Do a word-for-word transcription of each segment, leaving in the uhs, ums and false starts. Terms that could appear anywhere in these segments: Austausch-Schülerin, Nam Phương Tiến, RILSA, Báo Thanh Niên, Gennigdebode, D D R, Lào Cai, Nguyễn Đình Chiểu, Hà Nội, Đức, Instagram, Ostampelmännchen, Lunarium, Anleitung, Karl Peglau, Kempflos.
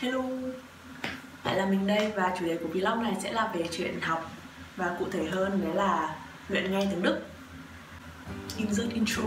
Hello, lại là mình đây và chủ đề của vlog này sẽ là về chuyện học và cụ thể hơn đấy là luyện nghe tiếng Đức. Insert intro.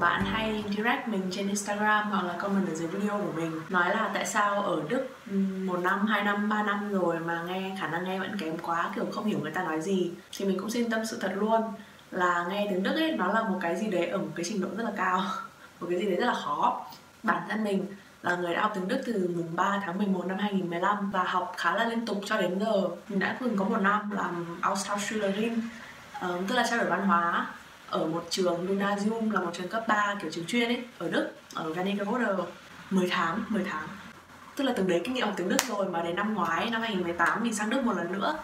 Bạn hay direct mình trên Instagram hoặc là comment ở dưới video của mình, nói là tại sao ở Đức một năm, hai năm, ba năm rồi mà nghe khả năng nghe vẫn kém quá, kiểu không hiểu người ta nói gì. Thì mình cũng xin tâm sự thật luôn là nghe tiếng Đức ấy, nó là một cái gì đấy ở một cái trình độ rất là cao, một cái gì đấy rất là khó. Bản thân mình là người đã học tiếng Đức từ mùng ba tháng mười một năm hai nghìn không trăm mười lăm và học khá là liên tục cho đến giờ. Mình đã từng có một năm làm Austausch-Schülerin, tức là trao đổi văn hóa ở một trường Lunarium, là một trường cấp ba kiểu trường chuyên ấy, ở Đức, ở Gennigdebode, mười tháng, mười tháng. Tức là từng đấy kinh nghiệm học tiếng Đức rồi, mà đến năm ngoái, năm hai nghìn không trăm mười tám mình sang Đức một lần nữa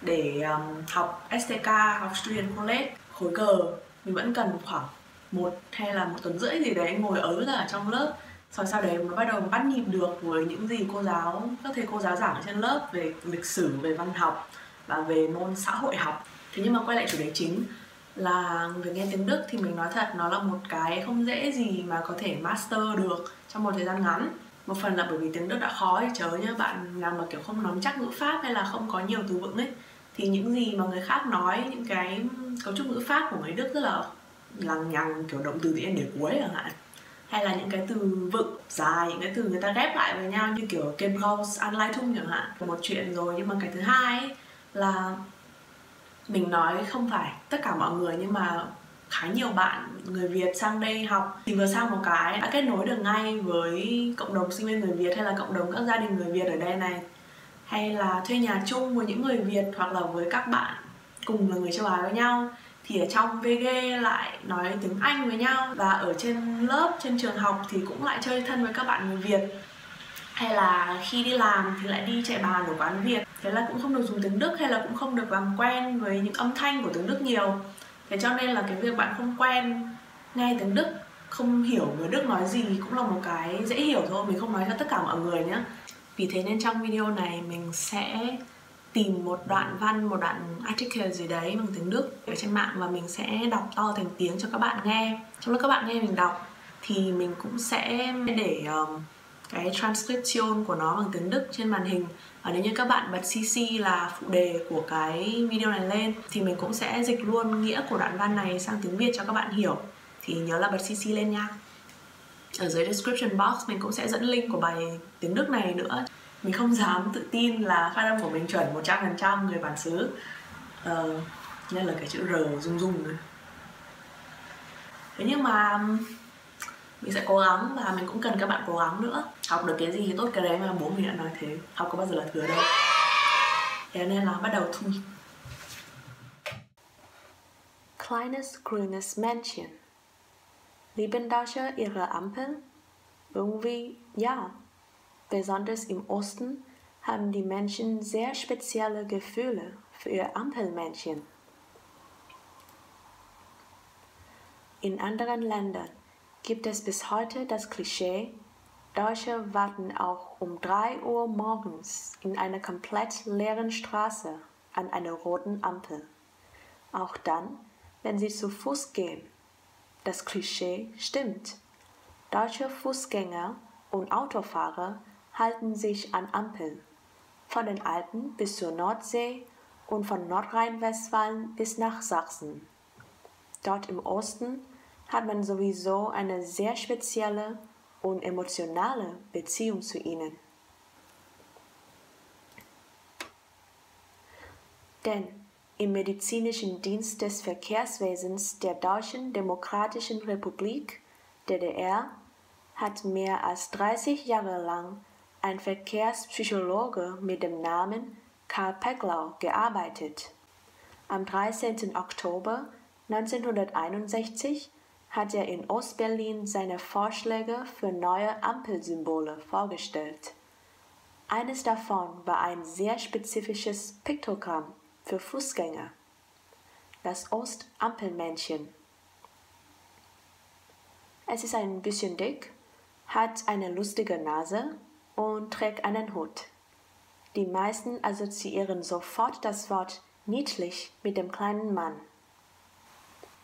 để um, học ét tê ca, học Student College, khối cờ. Mình vẫn cần khoảng một hay là một tuần rưỡi gì đấy ngồi ớ ra ở trong lớp. Sau sau đấy nó bắt đầu bắt nhịp được với những gì cô giáo, các thầy cô giáo giảng ở trên lớp về lịch sử, về văn học và về môn xã hội học. Thế nhưng mà quay lại chủ đề chính là việc nghe tiếng Đức thì mình nói thật, nó là một cái không dễ gì mà có thể master được trong một thời gian ngắn. Một phần là bởi vì tiếng Đức đã khó thì chớ nhá, bạn nào mà kiểu không nắm chắc ngữ pháp hay là không có nhiều từ vựng ấy, thì những gì mà người khác nói, những cái cấu trúc ngữ pháp của người Đức rất là lằng nhằng, kiểu động từ tự nhiên để cuối chẳng hạn, hay là những cái từ vựng dài, những cái từ người ta ghép lại với nhau như kiểu Kempflos, Anleitung chẳng hạn, một chuyện rồi. Nhưng mà cái thứ hai ấy, là mình nói không phải tất cả mọi người, nhưng mà khá nhiều bạn người Việt sang đây học thì vừa sang một cái đã kết nối được ngay với cộng đồng sinh viên người Việt, hay là cộng đồng các gia đình người Việt ở đây này, hay là thuê nhà chung với những người Việt hoặc là với các bạn cùng là người châu Á với nhau, thì ở trong vê giê lại nói tiếng Anh với nhau, và ở trên lớp, trên trường học thì cũng lại chơi thân với các bạn người Việt, hay là khi đi làm thì lại đi chạy bàn ở quán Việt. Thế là cũng không được dùng tiếng Đức, hay là cũng không được làm quen với những âm thanh của tiếng Đức nhiều. Thế cho nên là cái việc bạn không quen nghe tiếng Đức, không hiểu người Đức nói gì cũng là một cái dễ hiểu thôi. Mình không nói cho tất cả mọi người nhé. Vì thế nên trong video này mình sẽ tìm một đoạn văn, một đoạn article gì đấy bằng tiếng Đức ở trên mạng, và mình sẽ đọc to thành tiếng cho các bạn nghe. Trong lúc các bạn nghe mình đọc thì mình cũng sẽ để um, cái transcription của nó bằng tiếng Đức trên màn hình. Và nếu như các bạn bật xê xê là phụ đề của cái video này lên thì mình cũng sẽ dịch luôn nghĩa của đoạn văn này sang tiếng Việt cho các bạn hiểu. Thì nhớ là bật xê xê lên nha. Ở dưới description box mình cũng sẽ dẫn link của bài tiếng Đức này nữa. Mình không dám tự tin là phát âm của mình chuẩn một trăm phần trăm người bản xứ. Ờ, nên là cái chữ R rung rung nữa. Thế nhưng mà mình sẽ cố gắng, và mình cũng cần các bạn cố gắng nữa. Học được cái gì thì tốt cái đấy, mà bố mình đã nói thế, học có bao giờ là thừa đâu. Thế nên là bắt đầu thôi. Kleines grünes Männchen. Lieben Deutsche ihre Ampeln? Irgendwie ja. Besonders im Osten haben die Menschen sehr spezielle Gefühle für ihr Ampelmännchen. In anderen Ländern gibt es bis heute das Klischee, Deutsche warten auch um drei Uhr morgens in einer komplett leeren Straße an einer roten Ampel. Auch dann, wenn sie zu Fuß gehen. Das Klischee stimmt. Deutsche Fußgänger und Autofahrer halten sich an Ampeln. Von den Alpen bis zur Nordsee und von Nordrhein-Westfalen bis nach Sachsen. Dort im Osten hat man sowieso eine sehr spezielle und emotionale Beziehung zu ihnen. Denn im medizinischen Dienst des Verkehrswesens der Deutschen Demokratischen Republik, D D R, hat mehr als dreißig Jahre lang ein Verkehrspsychologe mit dem Namen Karl Peglau gearbeitet. Am dreizehnten Oktober neunzehnhunderteinundsechzig hat er in Ostberlin seine Vorschläge für neue Ampelsymbole vorgestellt. Eines davon war ein sehr spezifisches Piktogramm für Fußgänger, das Ostampelmännchen. Es ist ein bisschen dick, hat eine lustige Nase und trägt einen Hut. Die meisten assoziieren sofort das Wort niedlich mit dem kleinen Mann.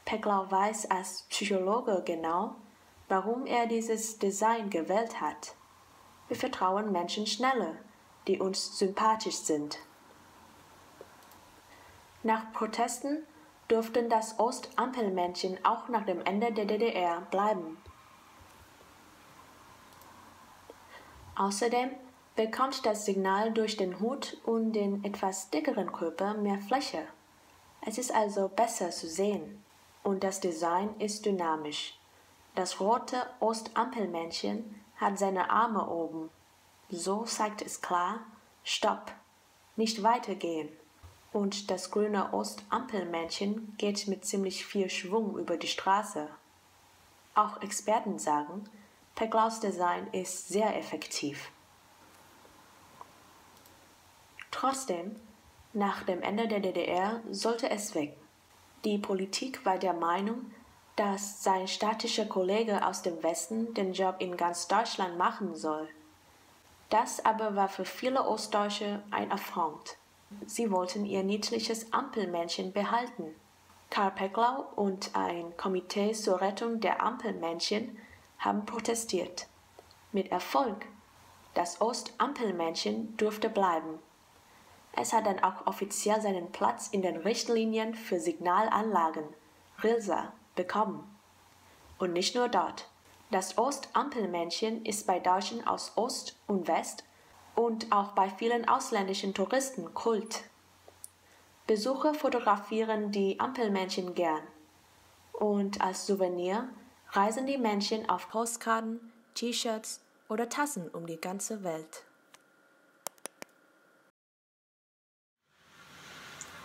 Peglau weiß als Psychologe genau, warum er dieses Design gewählt hat. Wir vertrauen Menschen schneller, die uns sympathisch sind. Nach Protesten durften das Ostampelmännchen auch nach dem Ende der D D R bleiben. Außerdem bekommt das Signal durch den Hut und den etwas dickeren Körper mehr Fläche. Es ist also besser zu sehen. Und das Design ist dynamisch. Das rote Ostampelmännchen hat seine Arme oben. So zeigt es klar: Stopp, nicht weitergehen. Und das grüne Ostampelmännchen geht mit ziemlich viel Schwung über die Straße. Auch Experten sagen, Peglaus Design ist sehr effektiv. Trotzdem, nach dem Ende der D D R sollte es weg. Die Politik war der Meinung, dass sein staatlicher Kollege aus dem Westen den Job in ganz Deutschland machen soll. Das aber war für viele Ostdeutsche ein Affront. Sie wollten ihr niedliches Ampelmännchen behalten. Karl Peglau und ein Komitee zur Rettung der Ampelmännchen haben protestiert. Mit Erfolg. Das Ostampelmännchen durfte bleiben. Es hat dann auch offiziell seinen Platz in den Richtlinien für Signalanlagen, RILSA, bekommen. Und nicht nur dort. Das Ostampelmännchen ist bei Deutschen aus Ost und West und auch bei vielen ausländischen Touristen Kult. Besucher fotografieren die Ampelmännchen gern. Und als Souvenir reisen die Männchen auf Postkarten, T-Shirts oder Tassen um die ganze Welt.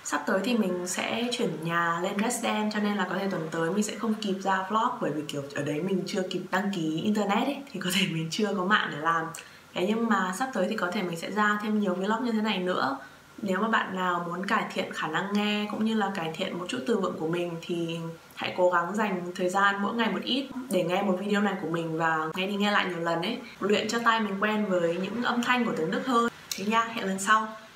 Sắp tới thì mình sẽ chuyển nhà lên resident, cho nên là có thể tuần tới mình sẽ không kịp ra vlog, bởi vì kiểu ở đấy mình chưa kịp đăng ký internet ấy, thì có thể mình chưa có mạng để làm. Thế nhưng mà sắp tới thì có thể mình sẽ ra thêm nhiều vlog như thế này nữa. Nếu mà bạn nào muốn cải thiện khả năng nghe cũng như là cải thiện một chút từ vựng của mình thì hãy cố gắng dành thời gian mỗi ngày một ít để nghe một video này của mình và nghe đi nghe lại nhiều lần ấy, luyện cho tai mình quen với những âm thanh của tiếng Đức hơn. Thế nha, hẹn lần sau.